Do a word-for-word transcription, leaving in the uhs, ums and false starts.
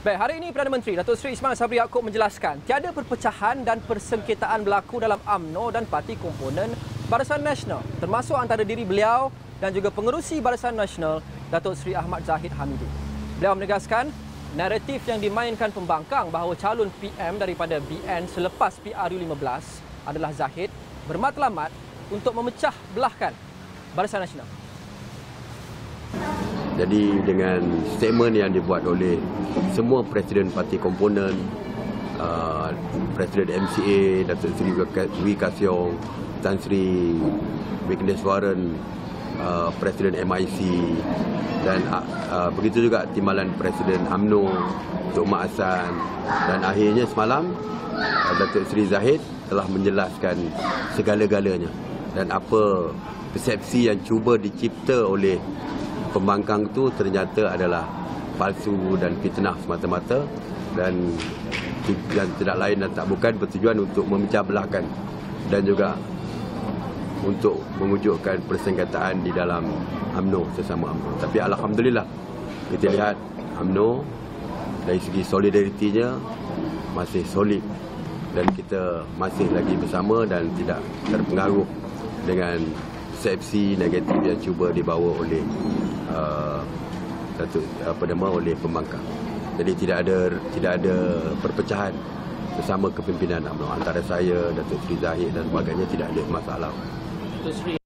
Baik, hari ini Perdana Menteri Datuk Seri Ismail Sabri Yaakob menjelaskan tiada perpecahan dan persengketaan berlaku dalam U M N O dan parti komponen Barisan Nasional, termasuk antara diri beliau dan juga pengerusi Barisan Nasional Datuk Seri Ahmad Zahid Hamidi. Beliau menegaskan naratif yang dimainkan pembangkang bahawa calon P M daripada B N selepas P R U lima belas adalah Zahid bermatlamat untuk memecah belahkan Barisan Nasional. Jadi dengan statement yang dibuat oleh semua Presiden Parti Komponen, uh, Presiden M C A, Datuk Seri Wee Kasyong, Tan Sri, Benedict Warren, uh, Presiden M I C dan uh, uh, begitu juga timbalan Presiden U M N O, Tok Maasan, dan akhirnya semalam uh, Datuk Seri Zahid telah menjelaskan segala-galanya dan apa persepsi yang cuba dicipta oleh pembangkang itu ternyata adalah palsu dan fitnah semata-mata dan, dan tidak lain dan tak bukan bertujuan untuk memecah belahkan dan juga untuk mewujudkan persengketaan di dalam U M N O sesama U M N O. Tapi alhamdulillah kita lihat U M N O dari segi solidaritinya masih solid dan kita masih lagi bersama dan tidak terpengaruh dengan persepsi negatif yang cuba dibawa oleh Uh, satu apa nama oleh pembangkang. Jadi tidak ada tidak ada perpecahan bersama kepimpinan U M N O antara saya, Datuk Seri Zahid dan sebagainya, tidak ada masalah.